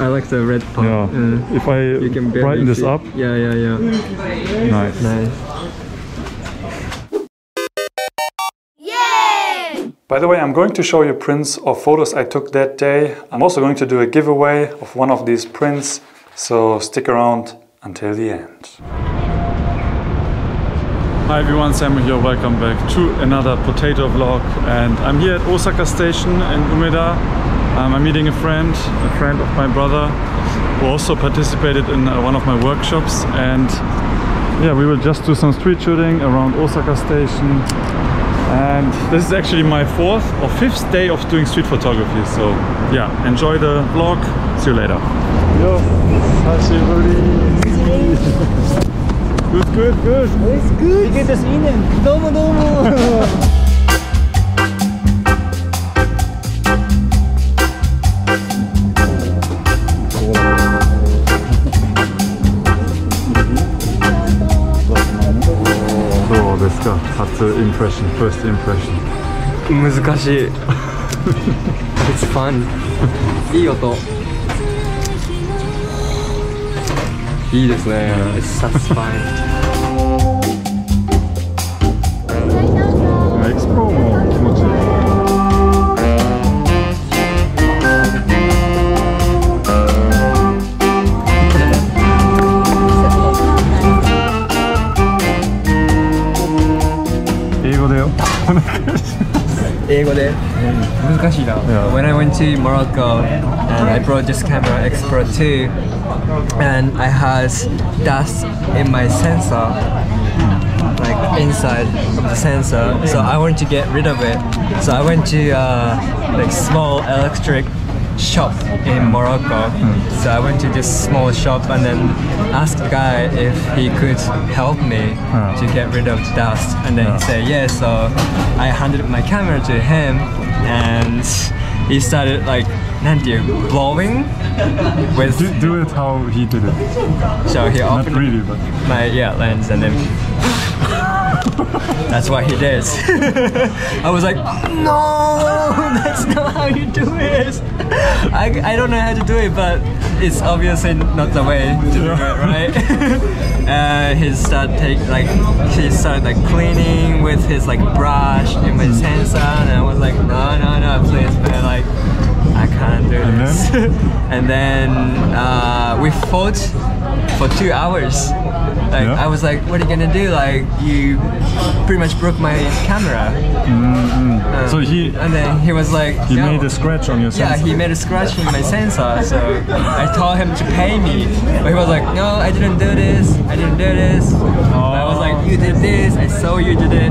I like the red part. Yeah. If I brighten this up. Yeah, yeah, yeah. Nice. Nice. Yay! By the way, I'm going to show you prints of photos I took that day. I'm also going to do a giveaway of one of these prints, so stick around until the end. Hi everyone, Sam here, welcome back to another potato vlog, and I'm here at Osaka station in Umeda. I'm meeting a friend of my brother who also participated in one of my workshops, and yeah, we will just do some street shooting around Osaka station. And this is actually my 4th or 5th day of doing street photography, so yeah, enjoy the vlog, see you later. Yo, hashirori. Gut, gut, gut. Alles gut. Wie geht es Ihnen? Domo, domo. So, this guy had the impression, first impression. 難しい. It's fun. いい音. いいですね。It's satisfying. X-Pro も気持ちいい。英語だよ。英語で。難しいな。When I went to Morocco and I brought this camera X-Pro2. And I had dust in my sensor, like inside the sensor, so I wanted to get rid of it. So I went to like small electric shop in Morocco. So I went to this small shop and then asked the guy if he could help me to get rid of dust, and then he said yes, so I handed my camera to him and he started like blowing with do it how he did it. So he opened really, but my lens and then that's what he did. I was like, no, that's not how you do it. I don't know how to do it, but it's obviously not the way to do it, right? He started cleaning with his like brush in my sensor, and I was like, no, please, man, like. I can't do this. And then we fought for 2 hours. Like, I was like, what are you gonna do? Like, you pretty much broke my camera. So he was like, he made a scratch on your sensor. Yeah, he made a scratch in my sensor. So I told him to pay me, but he was like, no, I didn't do this. I didn't do this. I was like, you did this. I saw you did it,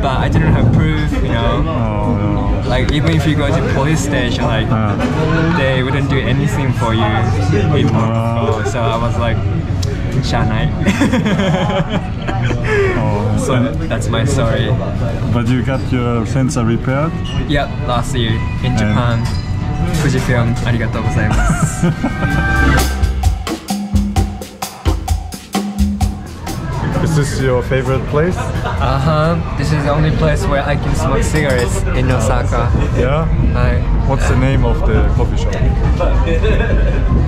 but I didn't have proof. You know. Like, even if you go to police station, like they wouldn't do anything for you in Morocco. So I was like, shanai. So that's my story. But you got your sensor repaired? Yep, last year in Japan. Fujifilm, arigatou gozaimasu. Is this your favorite place? This is the only place where I can smoke cigarettes in Osaka. Yeah? What's the name of the coffee shop?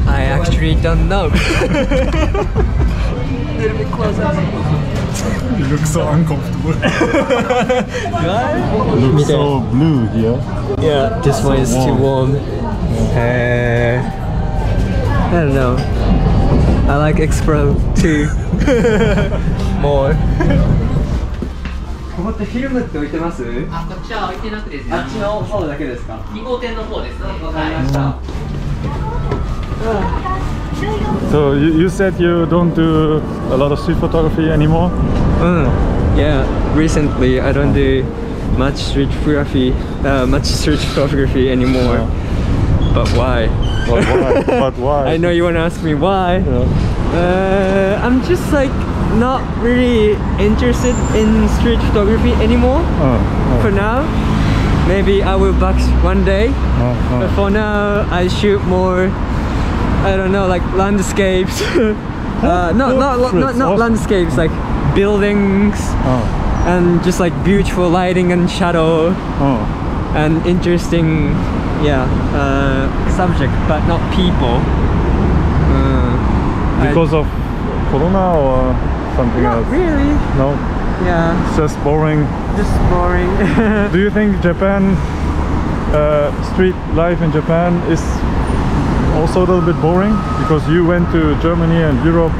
I actually don't know. A little bit closer. You look so uncomfortable. What? You look so blue here. Yeah, this one is too warm. I don't know. I like X-Pro2 more. So you said you don't do a lot of street photography anymore? Yeah, recently I don't do much street photography anymore. But why? But why? I know you want to ask me why. I'm just like not really interested in street photography anymore. For now, maybe I will back one day. But for now, I shoot more. I don't know, like landscapes. not landscapes, like buildings and just like beautiful lighting and shadow and interesting. Subject, but not people. Because of Corona or something else? Not really. No? Yeah. It's just boring. Just boring. Do you think Japan, street life in Japan is also a little bit boring? Because you went to Germany and Europe.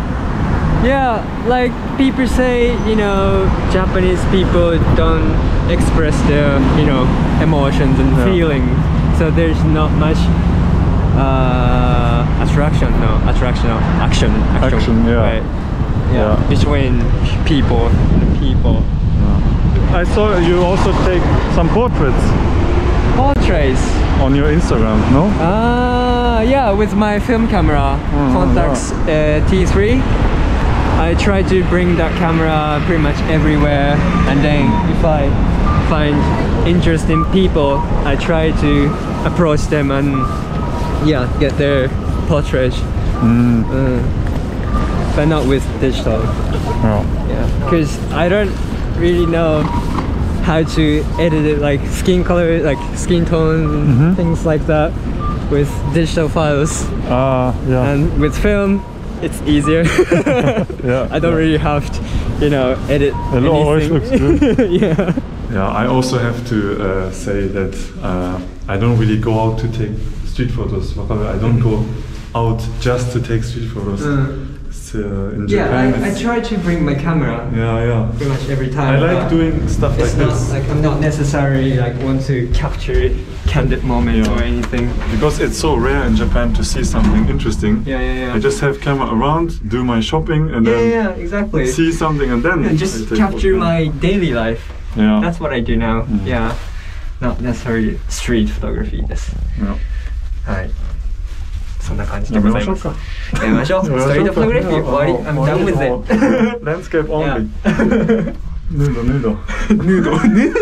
Yeah, like people say, you know, Japanese people don't express their, you know, emotions and feelings. So there's not much action, yeah. Right? Yeah, yeah, between people and people. Yeah. I saw you also take some portraits. Portraits? On your Instagram, no? Yeah, with my film camera, Contax T3. I try to bring that camera pretty much everywhere, and then if I find interesting people, I try to approach them and yeah, get their portrait. But not with digital. Yeah, because I don't really know how to edit it, like skin color, like skin tones, things like that with digital files. Yeah. And with film, it's easier. I don't really have to, you know, edit anything. It always looks good. Yeah, I also have to say that I don't really go out to take street photos. I don't go out just to take street photos. In Japan, I try to bring my camera. Pretty much every time. I like doing stuff like this. Like, I'm not necessarily like want to capture candid moment or anything. Because it's so rare in Japan to see something interesting. I just have camera around, do my shopping, and then see something, and then just capture my daily life. That's what I do now. Not necessarily street photography. Alright. そんな感じでございます。やめましょう。ストリートフォトグラフィー終わり。I'm done with it. Landscape only. ヌードヌードヌー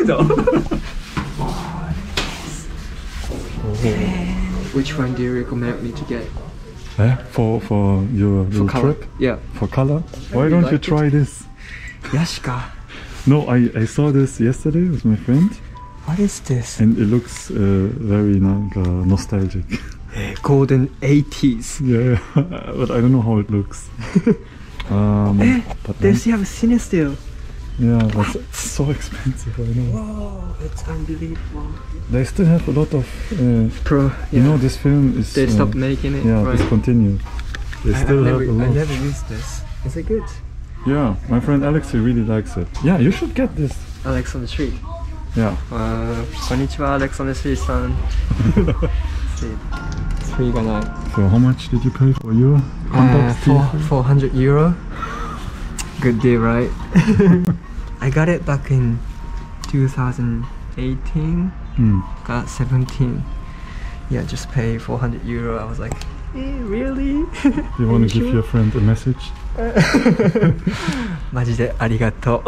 ドヌード。Which one do you recommend me to get? For your trip? Yeah. For color? Why don't you try this? Yashika. No, I saw this yesterday with my friend. What is this? And it looks very nostalgic. Golden 80s. Yeah, but I don't know how it looks. But they have a cine still. Yeah, but it's so expensive, I know. Whoa, it's unbelievable. They still have a lot of... you know, this film is... They stopped making it. Yeah, discontinued. They still have a lot. I never used this. Is it good? Yeah, my friend Alex, he really likes it. Yeah, you should get this. Alex on the street. Yeah. Konnichiwa, Alex on the street-san. It's free gonna. So how much did you pay for your Contax T3? 400 euro. Good deal, right? I got it back in 2018. Got 17. Yeah, just pay 400 euro. I was like, eh, really? Do you want to give your friend a message? マジでありがとう。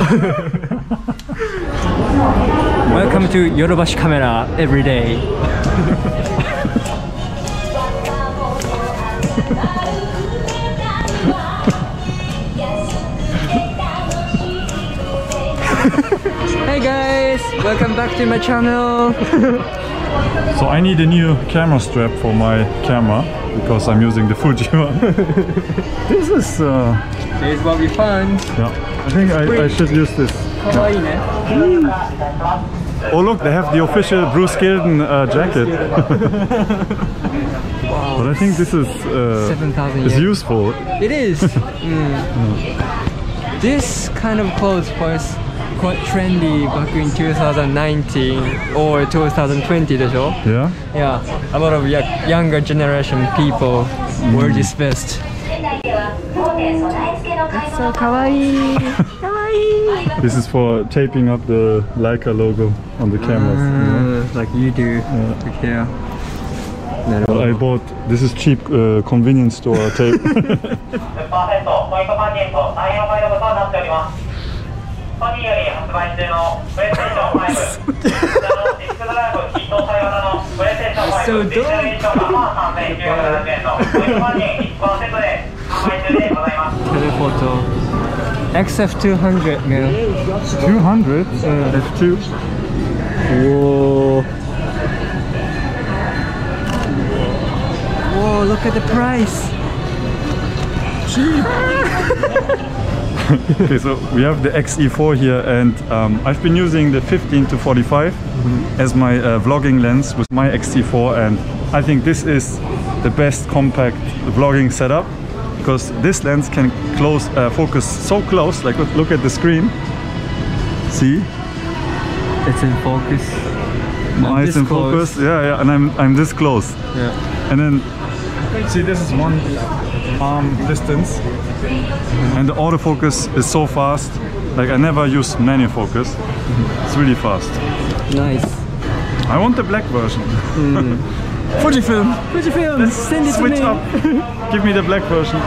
Welcome to Yorobashi Camera every day. Hey guys, welcome back to my channel. So I need a new camera strap for my camera because I'm using the Fuji one. This is this is what we found. I think I should use this. Oh look, they have the official Bruce Gilden jacket. Wow. But I think this is useful. It is. This kind of clothes was quite trendy back in 2019 or 2020, de show. Yeah. A lot of younger generation people wore this vest. It's so kawaii. Kawaii. This is for taping up the Leica logo on the cameras. Like you do. Well, I bought this is cheap convenience store tape. It's so dumb. Telephoto XF200 mil. 200? F2? Whoa. Whoa, look at the price. cheap. Okay, so we have the XE4 here, and I've been using the 15-45 as my vlogging lens with my XE4, and I think this is the best compact vlogging setup because this lens can close focus so close. Like look at the screen. See? It's in focus. My eyes in focus. Close. Yeah, yeah, and I'm this close. Yeah. And then see, this is one arm distance, and the autofocus is so fast. Like I never use manual focus. It's really fast. Nice. I want the black version. Fujifilm. Fujifilm. Let's send it to me. Switch up. Give me the black version.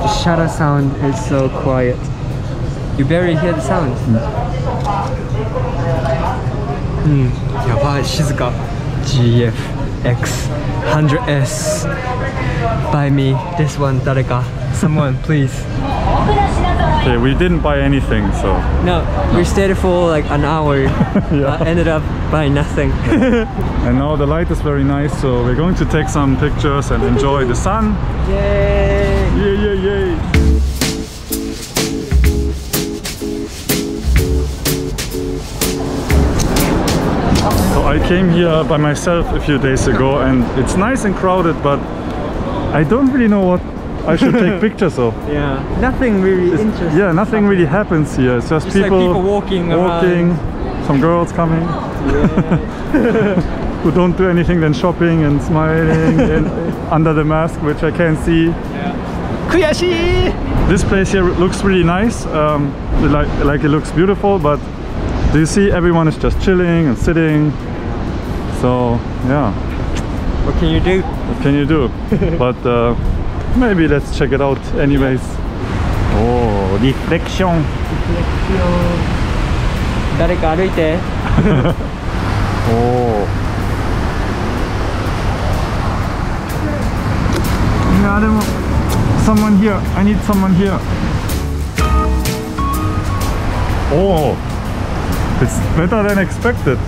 The shutter sound is so quiet. You barely hear the sound. Yabai, Shizuka. GF X100s. Buy me this one, Dareka. Someone, please. Okay, we didn't buy anything, so. No, we stayed for like an hour. Yeah. Ended up buying nothing. And now the light is very nice, so we're going to take some pictures and enjoy the sun. Yay! Yay, yay, yay! So I came here by myself a few days ago, and it's nice and crowded, but I don't really know what I should take pictures of. Yeah, nothing really interesting. Yeah, nothing really happens here. It's just people walking around. Some girls coming, yeah. Who don't do anything than shopping and smiling and under the mask, which I can't see. Yeah. Kuyashi! This place here looks really nice. Like it looks beautiful, but do you see everyone is just chilling and sitting? So yeah. What can you do? What can you do? But maybe let's check it out anyways. Oh, reflection. Reflection. Oh. いや、でも someone here. I need someone here. Oh. It's better than expected.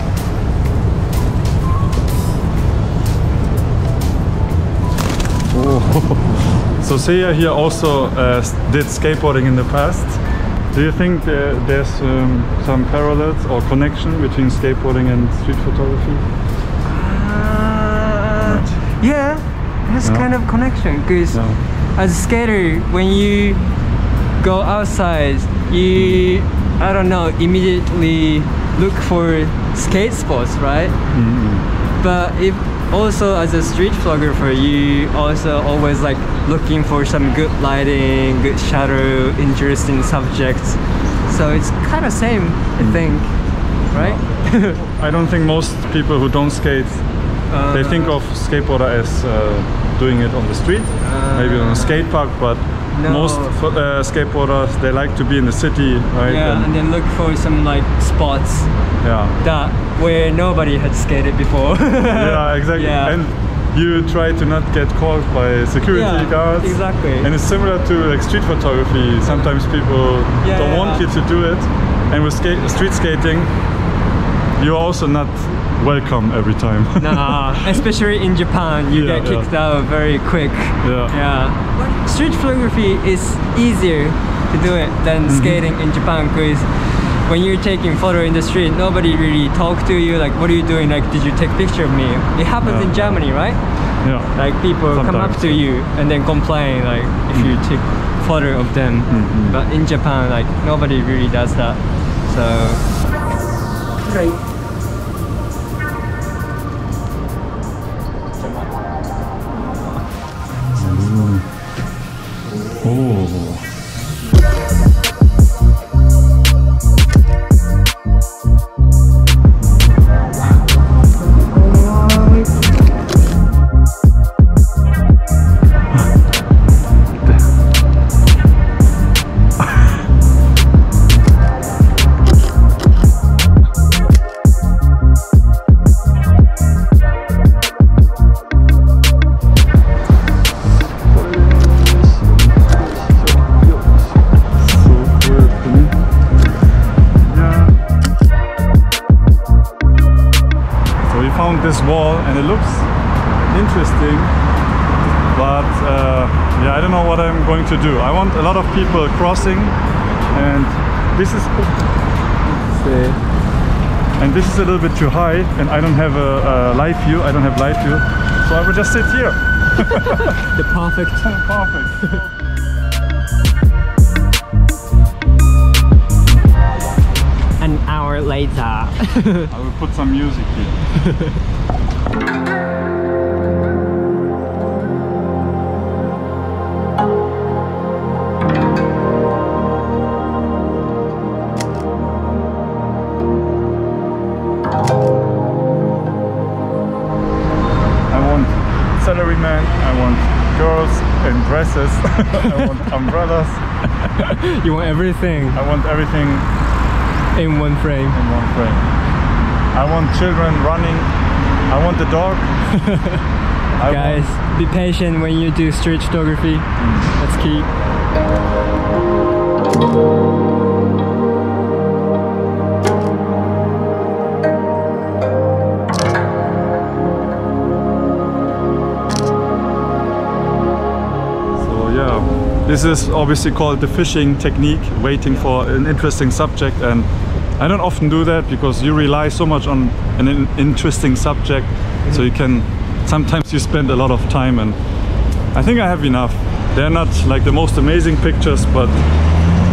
Oh. So Seiya here also did skateboarding in the past. Do you think there's some parallels or connection between skateboarding and street photography? Yeah, there's kind of connection because as a skater, when you go outside, you I don't know, immediately look for skate spots, right? But if also as a street photographer, you also always like looking for some good lighting, good shadow, interesting subjects. So it's kind of same, I think, right? I don't think most people who don't skate, they think of skateboarder as doing it on the street, maybe on a skate park, but no. Most skateboarders, they like to be in the city, right? Yeah, and then look for some like spots that where nobody had skated before. Yeah, exactly. Yeah. And you try to not get called by security guards. Exactly. And it's similar to like street photography. Sometimes people don't want you to do it. And with street skating, you're also not welcome every time. Nah, especially in Japan, you get kicked out very quick. Yeah. Yeah. Street photography is easier to do it than skating in Japan, because when you're taking photo in the street, nobody really talks to you. Like, what are you doing? Like, did you take picture of me? It happens in Germany, right? Yeah. Like people sometimes come up to you and then complain, like if you take photo of them. But in Japan, like nobody really does that. So. Right. But yeah, I don't know what I'm going to do. I want a lot of people crossing, and this is a little bit too high, and I don't have a live view. I don't have live view, so I will just sit here. The perfect. Perfect. An hour later. I will put some music here. Dresses, I want umbrellas. You want everything? I want everything in one frame. In one frame. I want children running. I want the dog. Guys, be patient when you do street photography. That's key. This is obviously called the fishing technique, waiting for an interesting subject, and I don't often do that because you rely so much on an interesting subject, so you can sometimes you spend a lot of time, and I think I have enough. They're not like the most amazing pictures, but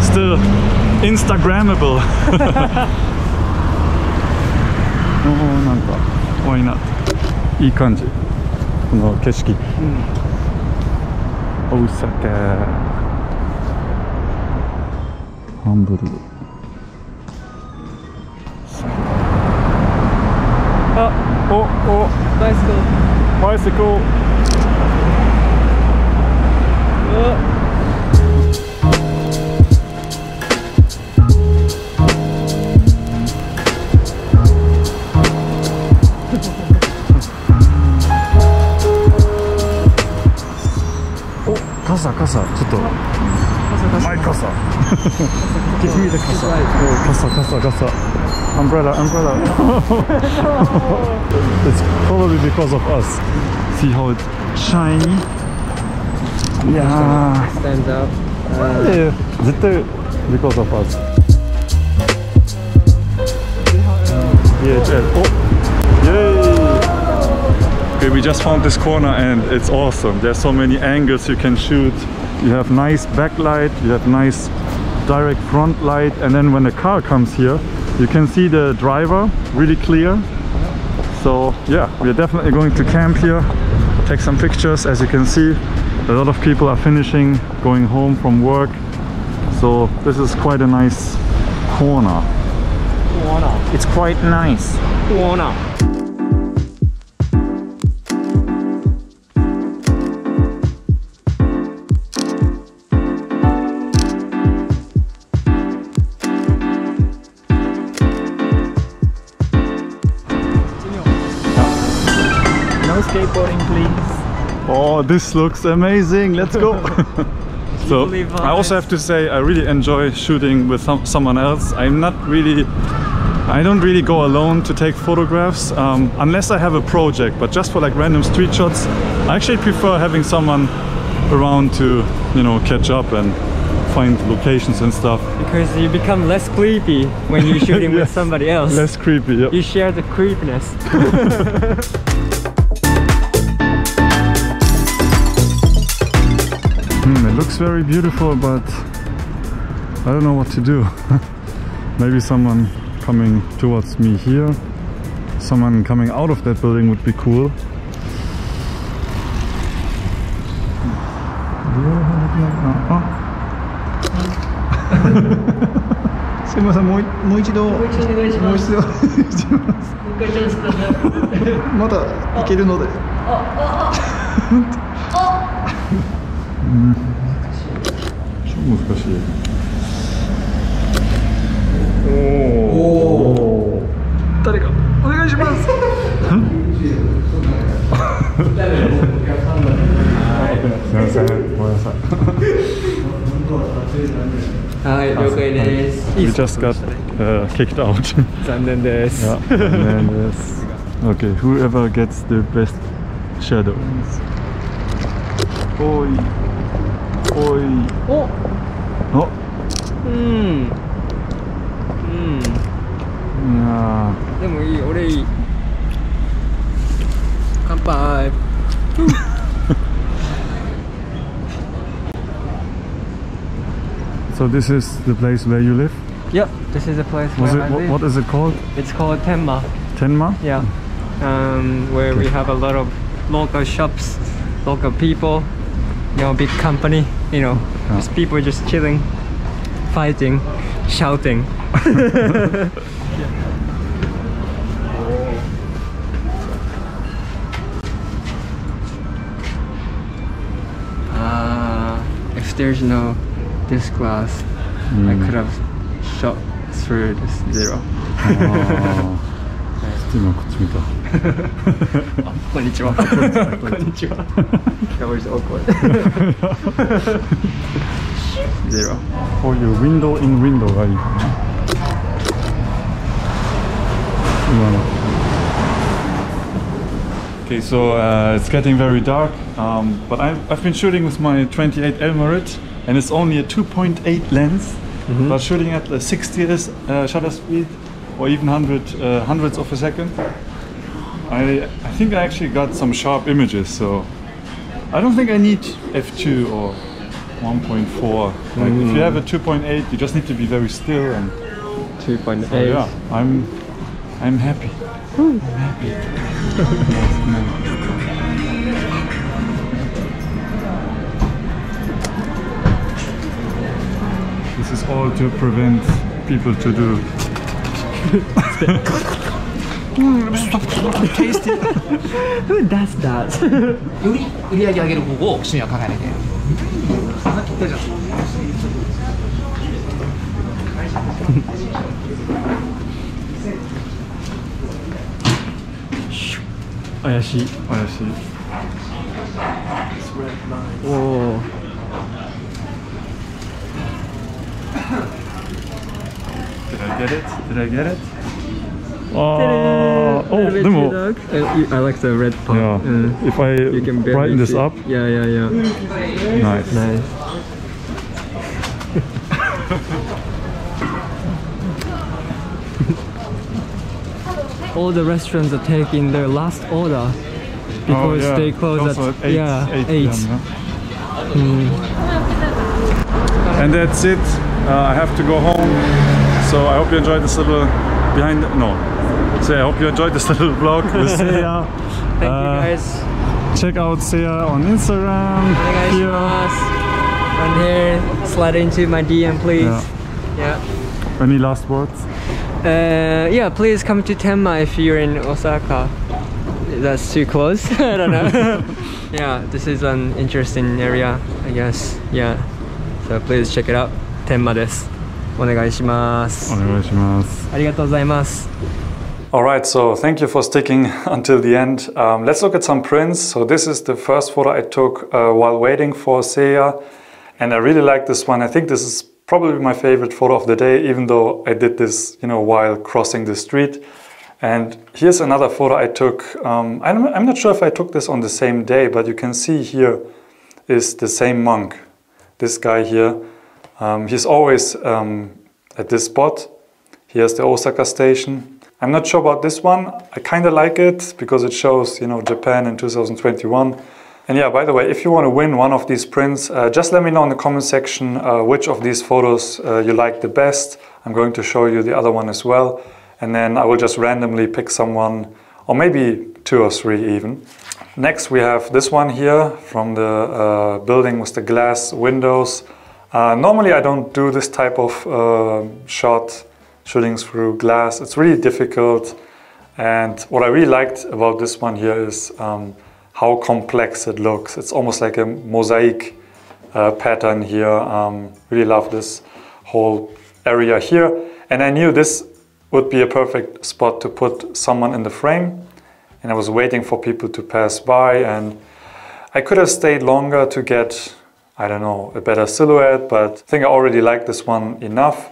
still Instagrammable. Why not? Osaka. ハンブルグ。あ、お、お、バイシクル。バイシクル。うわ。 傘、ちょっとマイ傘Give me the 傘 傘、傘、傘 Umbrella, umbrella It's probably because of us. See how it's shiny? Yeah, stands up. Yeah,絶対 because of us. DHL. Oh! Yay! Okay, we just found this corner and it's awesome. There's so many angles you can shoot. You have nice backlight, you have nice direct front light, and then when the car comes here, you can see the driver really clear. So yeah, we're definitely going to camp here, take some pictures. As you can see, a lot of people are finishing, going home from work. So this is quite a nice corner. It's quite nice. Oh, this looks amazing, let's go! So I also have to say I really enjoy shooting with someone else. I don't really go alone to take photographs unless I have a project, but just for like random street shots I actually prefer having someone around to, you know, catch up and find locations and stuff. Because you become less creepy when you're shooting yes, with somebody else. Less creepy, yep. You share the creepiness. It looks very beautiful, but I don't know what to do. Maybe someone coming towards me here. Someone coming out of that building would be cool. We just got kicked out. Okay, whoever gets the best shadows. でもいい、俺いい。乾杯。So this is the place where you live? Yep, this is the place where I live. What is it called? It's called Tenma. Tenma? Yeah. Where we have a lot of local shops, local people, you know, big company, you know, just people just chilling, fighting, shouting. If there's no this glass, I could have shot through this zero. Konnichiwa. Konnichiwa. That was awkward. Zero. For your window in window, right? Okay, so it's getting very dark, but I've been shooting with my 28 Elmarit, and it's only a 2.8 lens. But shooting at 60s shutter speed, or even hundreds of a second, I think I actually got some sharp images, so I don't think I need f2 or 1.4. Like if you have a 2.8, you just need to be very still. And 2.8. So yeah, I'm happy. I'm happy. This is all to prevent people to do. Tasty. Who does that? Oh. Did I get it? Did I get it? Oh, demo. I like the red part. Yeah. If I brighten this up. Yeah, yeah, yeah. Nice. Nice. All the restaurants are taking their last order because they close at 8. Yeah, 8 PM, yeah. And that's it. I have to go home. So I hope you enjoyed this little So I hope you enjoyed this little vlog with Seiya. Thank you guys. Check out Seiya on Instagram. Hi guys, I'm here. Slide into my DM, please. Yeah. Any last words? Yeah, please come to Tenma if you're in Osaka. That's too close. I don't know. Yeah, this is an interesting area, I guess. Yeah. So please check it out. Tenma desu. Alright, so thank you for sticking until the end. Let's look at some prints. So this is the first photo I took while waiting for Seiya, and I really like this one. I think this is probably my favorite photo of the day, even though I did this, you know, while crossing the street. And here's another photo I took. I'm not sure if I took this on the same day, but you can see here is the same monk, this guy here. He's always at this spot. Here's the Osaka station. I'm not sure about this one. I kind of like it because it shows, you know, Japan in 2021. And yeah, by the way, if you want to win one of these prints, just let me know in the comment section which of these photos you like the best. I'm going to show you the other one as well. And then I will just randomly pick someone, or maybe 2 or 3 even. Next, we have this one here from the building with the glass windows. Normally I don't do this type of shot, shooting through glass. It's really difficult, and what I really liked about this one here is how complex it looks. It's almost like a mosaic pattern here. Really love this whole area here, and I knew this would be a perfect spot to put someone in the frame, and I was waiting for people to pass by, and I could have stayed longer to get, I don't know, a better silhouette, but I think I already like this one enough.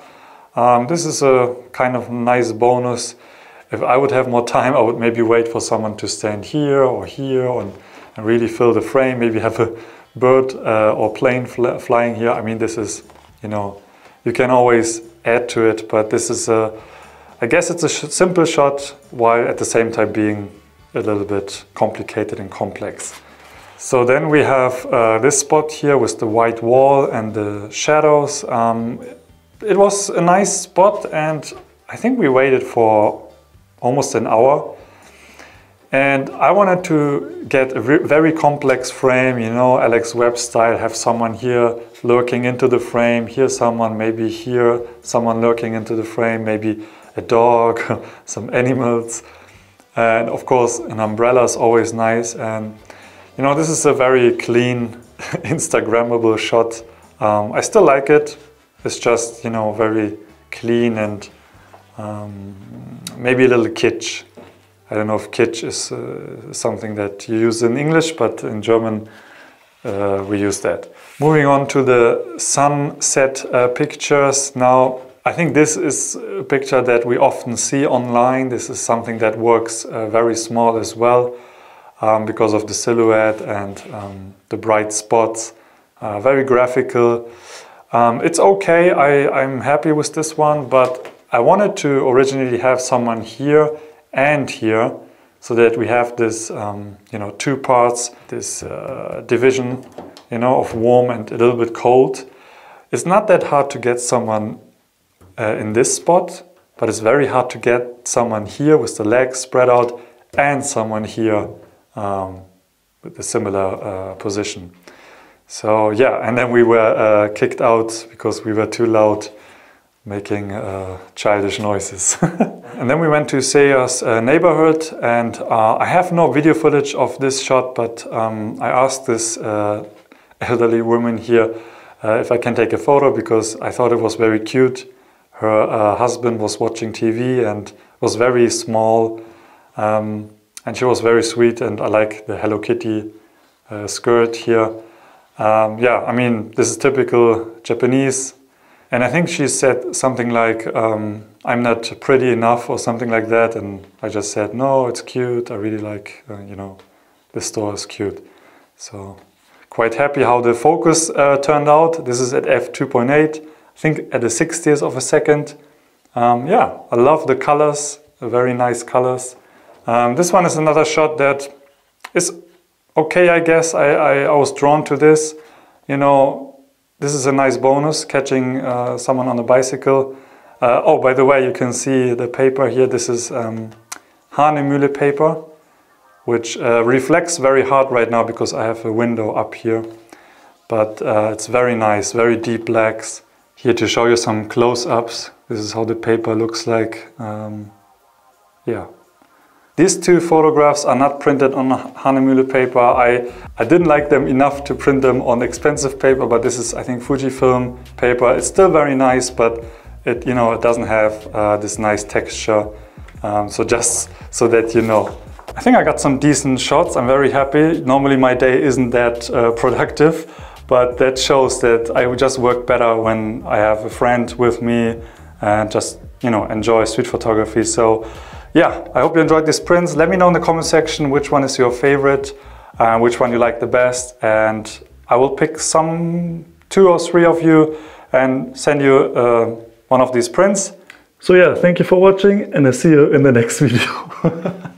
This is a kind of nice bonus. If I would have more time, I would maybe wait for someone to stand here or here, and and really fill the frame. Maybe have a bird or plane flying here. I mean, this is, you know, you can always add to it, but this is a, I guess it's a simple shot while at the same time being a little bit complicated and complex. So then we have this spot here with the white wall and the shadows. It was a nice spot, and I think we waited for almost an hour. And I wanted to get a very complex frame, you know, Alex Webb style, have someone here lurking into the frame, here someone, maybe here someone lurking into the frame, maybe a dog, some animals. And of course, an umbrella is always nice. And you know, this is a very clean, Instagrammable shot. I still like it. It's just, you know, very clean and maybe a little kitsch. I don't know if kitsch is something that you use in English, but in German we use that. Moving on to the sunset pictures. Now, I think this is a picture that we often see online. This is something that works very small as well. Because of the silhouette and the bright spots. Very graphical. It's okay, I'm happy with this one, but I wanted to originally have someone here and here, so that we have this, you know, two parts, this division, you know, of warm and a little bit cold. It's not that hard to get someone in this spot, but it's very hard to get someone here with the legs spread out and someone here with a similar position. So yeah, and then we were kicked out because we were too loud making childish noises. And then we went to Seiya's neighborhood, and I have no video footage of this shot, but I asked this elderly woman here if I can take a photo, because I thought it was very cute. Her husband was watching TV and was very small. And she was very sweet, and I like the Hello Kitty skirt here. Yeah, I mean, this is typical Japanese. And I think she said something like, I'm not pretty enough or something like that. And I just said, no, it's cute. I really like, you know, this store is cute. So quite happy how the focus turned out. This is at f2.8, I think at the 60th of a second. Yeah, I love the colors, very nice colors. This one is another shot that is okay, I guess. I was drawn to this. You know, this is a nice bonus, catching someone on a bicycle. Oh, by the way, you can see the paper here. This is Hahnemühle paper, which reflects very hard right now because I have a window up here. But it's very nice, very deep blacks. Here to show you some close-ups. This is how the paper looks like. Yeah. These two photographs are not printed on Hahnemühle paper. I didn't like them enough to print them on expensive paper, but this is, I think, Fujifilm paper. It's still very nice, but it, you know, it doesn't have this nice texture. So just so that you know. I think I got some decent shots. I'm very happy. Normally my day isn't that productive, but that shows that I would just work better when I have a friend with me and just, you know, enjoy street photography. So. Yeah, I hope you enjoyed these prints. Let me know in the comment section which one is your favorite, which one you like the best, and I will pick some 2 or 3 of you and send you one of these prints. So yeah, thank you for watching, and I'll see you in the next video.